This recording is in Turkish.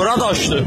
Burada açtı.